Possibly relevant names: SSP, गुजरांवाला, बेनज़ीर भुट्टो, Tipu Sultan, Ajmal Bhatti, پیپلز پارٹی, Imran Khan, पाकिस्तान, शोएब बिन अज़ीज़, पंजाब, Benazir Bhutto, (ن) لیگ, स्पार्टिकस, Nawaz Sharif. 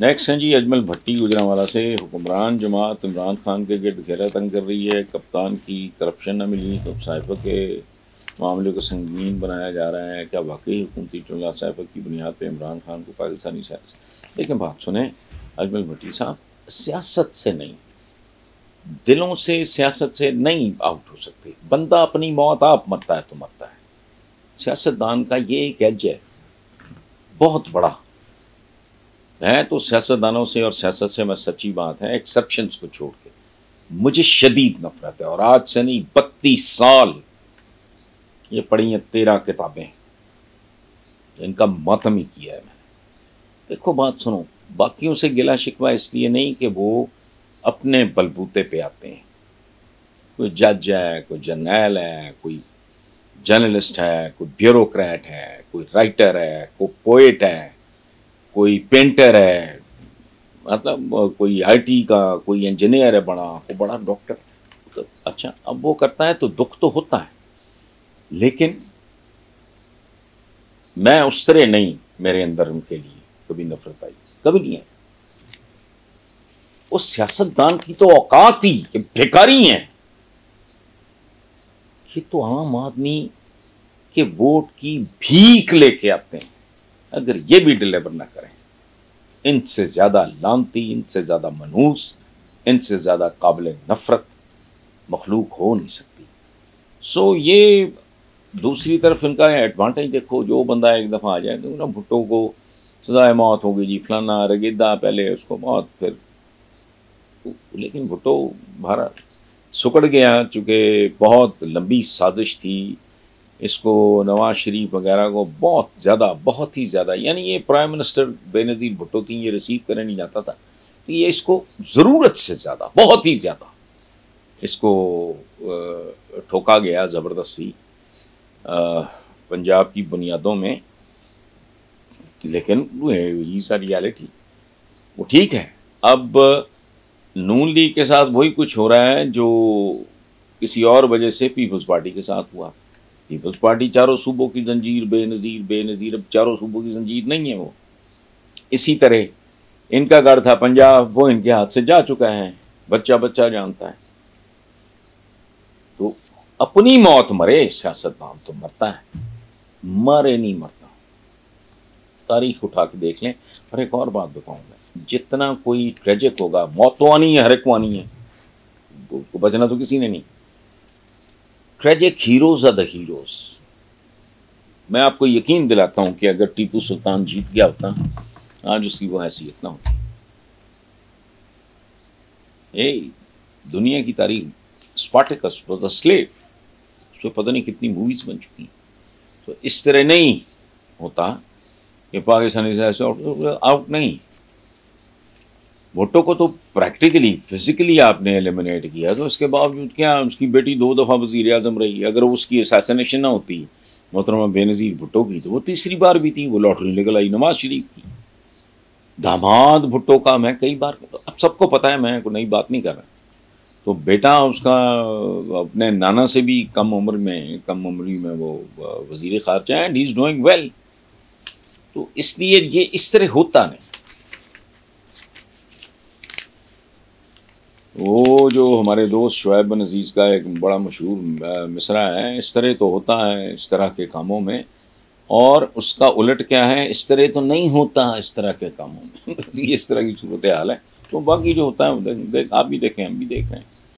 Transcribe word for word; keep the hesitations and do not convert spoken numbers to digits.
Next हैं जी अजमल भट्टी गुजरांवाला से। हुक्मरान जमात इमरान खान के गिरद घेरा तंग कर रही है, कप्तान की करप्शन न मिली तो साहिबा के मामले को संगीन बनाया जा रहा है। क्या वाकई हुकूमती चुनाव साहिबा की बुनियाद पर इमरान खान को पाकिस्तानी साहिब? लेकिन बात सुने अजमल भट्टी साहब, सियासत से नहीं, दिलों से सियासत से नहीं आउट हो सकते। बंदा अपनी मौत आप मरता है तो मरता है। सियासतदान का ये एक एज है बहुत बड़ा है। तो सियासतदानों से और सियासत से मैं सच्ची बात है एक्सेप्शंस को छोड़ के मुझे शदीद नफरत है। और आज से नहीं बत्तीस साल ये पढ़ी हैं तेरह किताबें, इनका मातम ही किया है मैंने। देखो बात सुनो, बाकियों से गिला शिकवा इसलिए नहीं कि वो अपने बलबूते पे आते हैं। कोई जज है, कोई जर्नल है, कोई जर्नलिस्ट है, कोई ब्यूरोक्रेट है, कोई राइटर है, कोई पोएट है, कोई पेंटर है, मतलब कोई आईटी का, कोई इंजीनियर है बड़ा, कोई बड़ा डॉक्टर। तो अच्छा, अब वो करता है तो दुख तो होता है, लेकिन मैं उस तरह नहीं, मेरे अंदर उनके लिए कभी नफरत आई कभी नहीं है। उस सियासतदान की तो औकात ही कि भिखारी हैं। ये तो आम आदमी के वोट की भीख लेके आते हैं। अगर ये भी डिलीवर ना करें, इनसे ज़्यादा लानती, इनसे ज़्यादा मनूस, इनसे ज़्यादा काबिल नफरत मखलूक हो नहीं सकती। सो ये दूसरी तरफ इनका एडवांटेज देखो, जो बंदा एक दफ़ा आ जाए तो ना भुट्टो को सजाए मौत होगी जी, फलाना रगीदा, पहले उसको मौत फिर। लेकिन भुट्टो भारत सुकड़ गया चूँकि बहुत लंबी साजिश थी। इसको नवाज शरीफ वगैरह को बहुत ज़्यादा बहुत ही ज़्यादा, यानी ये प्राइम मिनिस्टर बेनज़ीर भुट्टो थी, ये रिसीव करने नहीं जाता था। तो ये इसको ज़रूरत से ज़्यादा बहुत ही ज़्यादा इसको ठोका गया ज़बरदस्ती पंजाब की बुनियादों में। लेकिन ये सारी रियलिटी वो ठीक है। अब नून लीग के साथ वही कुछ हो रहा है जो किसी और वजह से पीपल्स पार्टी के साथ हुआ। पीपल्स पार्टी चारों सूबों की जंजीर, बेनज़ीर बेनज़ीर, अब चारों सूबों की जंजीर नहीं है वो। इसी तरह इनका गढ़ था पंजाब, वो इनके हाथ से जा चुका है, बच्चा बच्चा जानता है। तो अपनी मौत मरे सियासतदान तो मरता है, मरे नहीं मरता। तारीख उठा के देख लें। और एक और बात बताऊँगा, जितना कोई ट्रेजिक होगा, मौत तो आनी है, हर एक को आनी है, उसको बचना तो किसी ने नहीं। Tragic heroes are the heroes. मैं आपको यकीन दिलाता हूं कि अगर टीपू सुल्तान जीत गया होता आज उसकी वो हैसियत ना होती। ए, दुनिया की तारीख, स्पार्टिकस वाज अ स्लेव, उसमें पता नहीं कितनी मूवीज बन चुकी। तो इस तरह नहीं होता कि पाकिस्तानी से आउट, आउट नहीं। भुट्टो को तो प्रैक्टिकली फिजिकली आपने एलिमिनेट किया, तो उसके बावजूद क्या उसकी बेटी दो दफ़ा वज़ीर आज़म रही। अगर उसकी असैसिनेशन ना होती मोहतरमा बेनज़ीर भुट्टो की, तो वो तीसरी बार भी थी, वो लॉटरी निकल आई नवाज शरीफ की। दामाद भुट्टो का मैं कई बार, अब सबको पता है, मैं कोई नई बात नहीं कर रहा। तो बेटा उसका अपने नाना से भी कम उम्र में कम उम्री में वो वज़ीर ख़ारजा है, and he is doing well. तो इसलिए ये इस तरह होता नहीं। वो जो हमारे दोस्त शोएब बिन अज़ीज़ का एक बड़ा मशहूर मिसरा है, इस तरह तो होता है इस तरह के कामों में, और उसका उलट क्या है, इस तरह तो नहीं होता इस तरह के कामों में। ये इस तरह की सूरत हाल है। तो बाकी जो होता है देख, देख आप भी देखें, हम भी देख रहे हैं।